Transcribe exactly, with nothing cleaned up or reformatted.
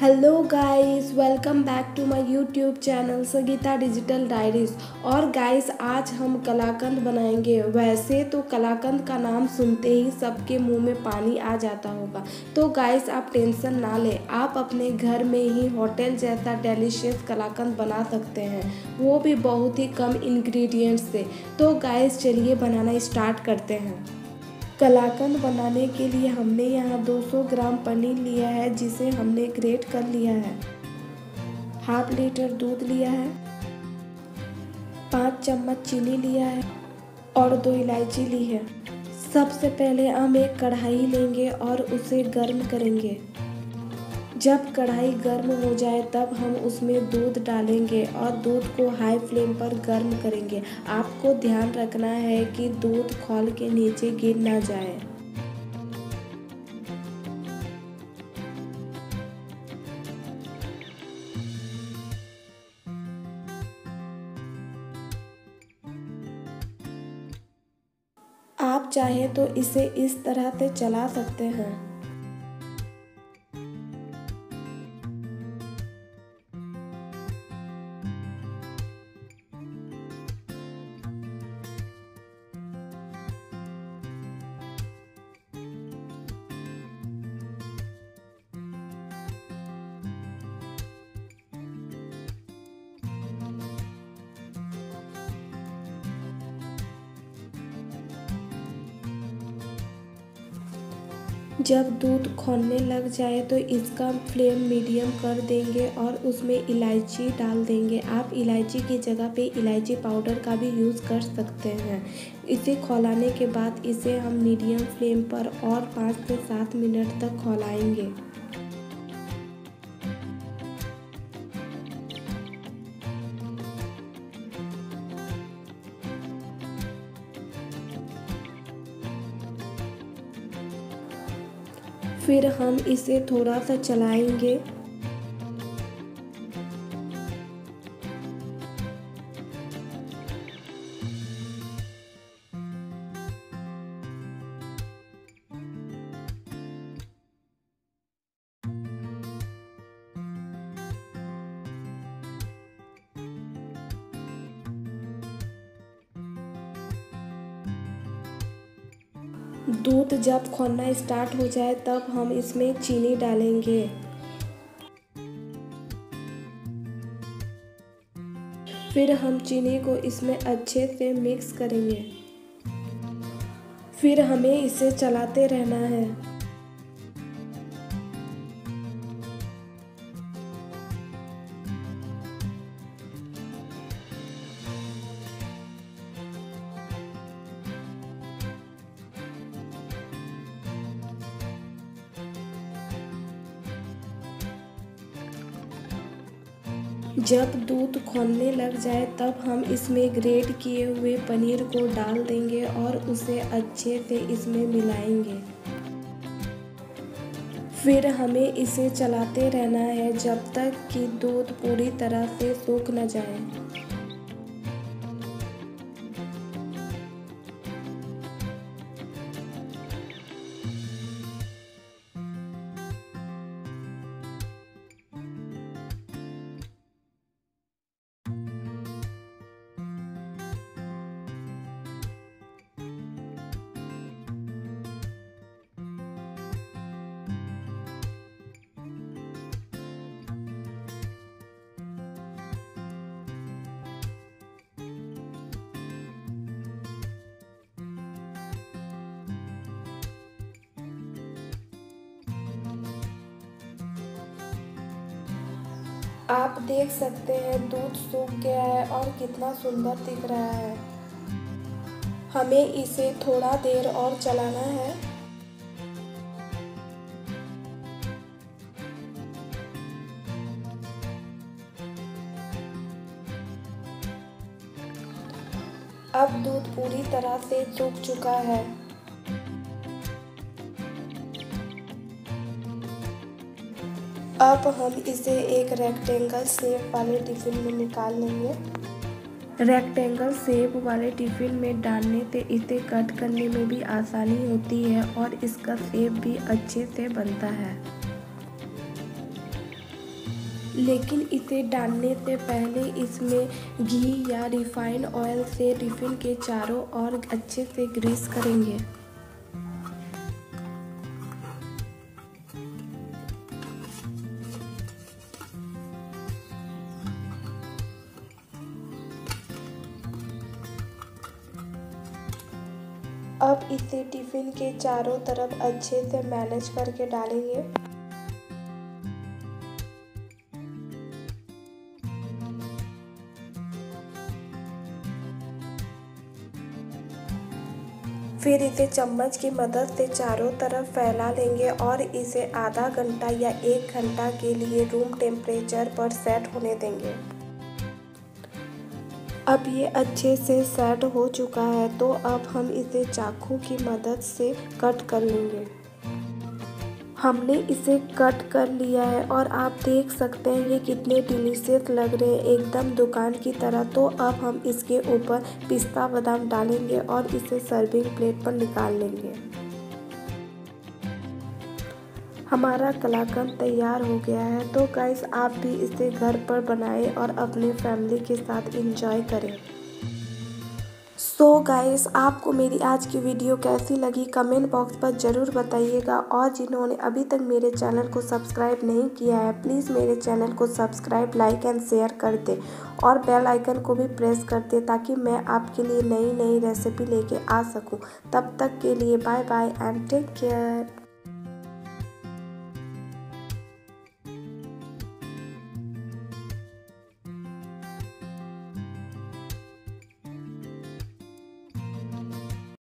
Hello guys, welcome back to my YouTube channel Sangeeta digital diaries. और guys, आज हम कलाकंद बनाएंगे। वैसे तो कलाकंद का नाम सुनते ही सबके मुंह में पानी आ जाता होगा, तो गाइस आप टेंशन ना लें। आप अपने घर में ही होटल जैसा डिलीशियस कलाकंद बना सकते हैं, वो भी बहुत ही कम इंग्रेडिएंट्स से। तो गाइस चलिए बनाना स्टार्ट करते हैं। कलाकंद बनाने के लिए हमने यहाँ दो सौ ग्राम पनीर लिया है, जिसे हमने ग्रेट कर लिया है। हाफ लीटर दूध लिया है, पाँच चम्मच चीनी लिया है और दो इलायची ली है। सबसे पहले हम एक कढ़ाई लेंगे और उसे गर्म करेंगे। जब कढ़ाई गर्म हो जाए तब हम उसमें दूध डालेंगे और दूध को हाई फ्लेम पर गर्म करेंगे। आपको ध्यान रखना है कि दूध खौल के नीचे गिर ना जाए। आप चाहे तो इसे इस तरह से चला सकते हैं। जब दूध खौलने लग जाए तो इसका फ्लेम मीडियम कर देंगे और उसमें इलायची डाल देंगे। आप इलायची की जगह पे इलायची पाउडर का भी यूज़ कर सकते हैं। इसे खौलाने के बाद इसे हम मीडियम फ्लेम पर और पाँच से सात मिनट तक खौलाएंगे। फिर हम इसे थोड़ा सा चलाएंगे। दूध जब खौलना स्टार्ट हो जाए तब हम इसमें चीनी डालेंगे। फिर हम चीनी को इसमें अच्छे से मिक्स करेंगे। फिर हमें इसे चलाते रहना है। जब दूध खौलने लग जाए तब हम इसमें ग्रेट किए हुए पनीर को डाल देंगे और उसे अच्छे से इसमें मिलाएंगे। फिर हमें इसे चलाते रहना है जब तक कि दूध पूरी तरह से सूख न जाए। आप देख सकते हैं दूध सूख गया है और कितना सुंदर दिख रहा है। हमें इसे थोड़ा देर और चलाना है। अब दूध पूरी तरह से सूख चुका है। अब हम इसे एक रेक्टेंगल शेप वाले टिफ़िन में निकाल लेंगे। रेक्टेंगल शेप वाले टिफ़िन में डालने से इसे कट करने में भी आसानी होती है और इसका शेप भी अच्छे से बनता है। लेकिन इसे डालने से पहले इसमें घी या रिफाइंड ऑयल से टिफिन के चारों ओर अच्छे से ग्रीस करेंगे। अब इसे टिफिन के चारों तरफ अच्छे से मैनेज करके डालेंगे। फिर इसे चम्मच की मदद से चारों तरफ फैला लेंगे और इसे आधा घंटा या एक घंटा के लिए रूम टेम्परेचर पर सेट होने देंगे। अब ये अच्छे से सेट हो चुका है, तो अब हम इसे चाकू की मदद से कट कर लेंगे। हमने इसे कट कर लिया है और आप देख सकते हैं ये कितने डिलीशियस लग रहे हैं, एकदम दुकान की तरह। तो अब हम इसके ऊपर पिस्ता बादाम डालेंगे और इसे सर्विंग प्लेट पर निकाल लेंगे। हमारा कलाकंद तैयार हो गया है। तो गाइस, आप भी इसे घर पर बनाएं और अपने फैमिली के साथ एंजॉय करें। सो गाइस, आपको मेरी आज की वीडियो कैसी लगी कमेंट बॉक्स पर ज़रूर बताइएगा, और जिन्होंने अभी तक मेरे चैनल को सब्सक्राइब नहीं किया है प्लीज़ मेरे चैनल को सब्सक्राइब, लाइक एंड शेयर कर दें और बेल आइकन को भी प्रेस कर दें ताकि मैं आपके लिए नई नई रेसिपी लेके आ सकूं। तब तक के लिए bye bye and take care.